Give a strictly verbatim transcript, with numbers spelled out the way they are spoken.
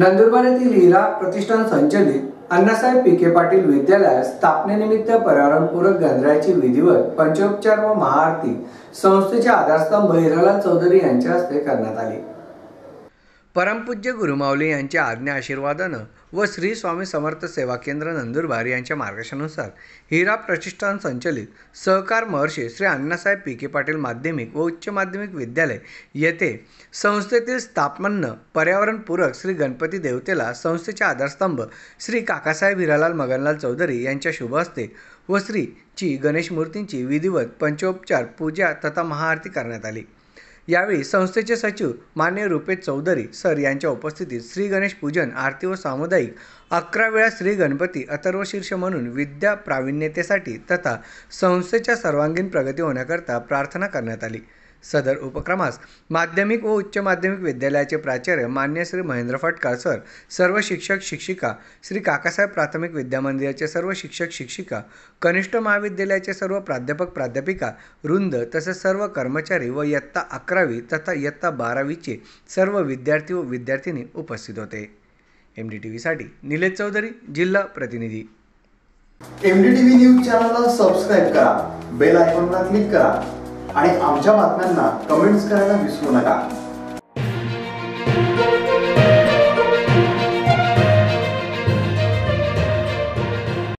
नंदुरबार येथील हिरा प्रतिष्ठान संचालित अण्णासाहेब पी. के. पाटील विद्यालयात स्थापनेनिमित्त पर्यावरणपूरक गंधराची विधिवत पंचोपचार व महाआरती संस्थेचे आधारस्तंभ हिरालाल चौधरी यांच्या हस्ते करण्यात आली। परमपूज्य गुरुमाऊली यांच्या आज्ञा आशीर्वादाने व श्री स्वामी समर्थ सेवा केंद्र नंदुरबार यांच्या मार्गदर्शनानुसार हिरा प्रतिष्ठान संचलित सहकार महर्षी श्री अण्णासाहेब पी. के. पाटील माध्यमिक व उच्च माध्यमिक विद्यालय येथे संस्थेतील स्थापन्न पर्यावरणपूरक श्री गणपती देवतेला संस्थेचे आधारस्तंभ श्री काकासाहेब हिरालाल मगनलाल चौधरी यांच्या शुभ हस्ते व श्रीची गणेश मूर्तींची विधिवत पंचोपचार पूजा तथा महाआरती करण्यात आली। यावेळी संस्थेचे सचिव माननीय रूपेश चौधरी सर यांच्या उपस्थितीत श्री गणेश पूजन, आरती व सामुदायिक अकरा वेळा श्री गणपती अथर्वशीर्ष म्हणून विद्या प्रावीण्यतेसाठी तथा संस्थेच्या सर्वांगीण प्रगती होण्याकरता प्रार्थना करण्यात आली। सदर उपक्रमास माध्यमिक व उच्च माध्यमिक विद्यालयाचे प्राचार्य माननीय श्री महेंद्र फाटक सर, सर्व शिक्षक शिक्षिका, श्री काकासाहेब प्राथमिक विद्यामंदिराचे सर्व शिक्षक शिक्षिका, कनिष्ठ महाविद्यालयाचे सर्व प्राध्यापक प्राध्यापिका वृंद तसेच सर्व कर्मचारी व इयत्ता अकरावी तथा इयत्ता बारावीचे सर्व विद्यार्थी व विद्यार्थिनी उपस्थित होते। एम डी टी व्ही साठी नीलेश चौधरी, जिल्हा प्रतिनिधी। M D T V news चॅनलला सबस्क्राइब करा, बेल आयकॉनला क्लिक करा आणि आमच्या बातम्यांना कमेंट्स करायला विसरू नका।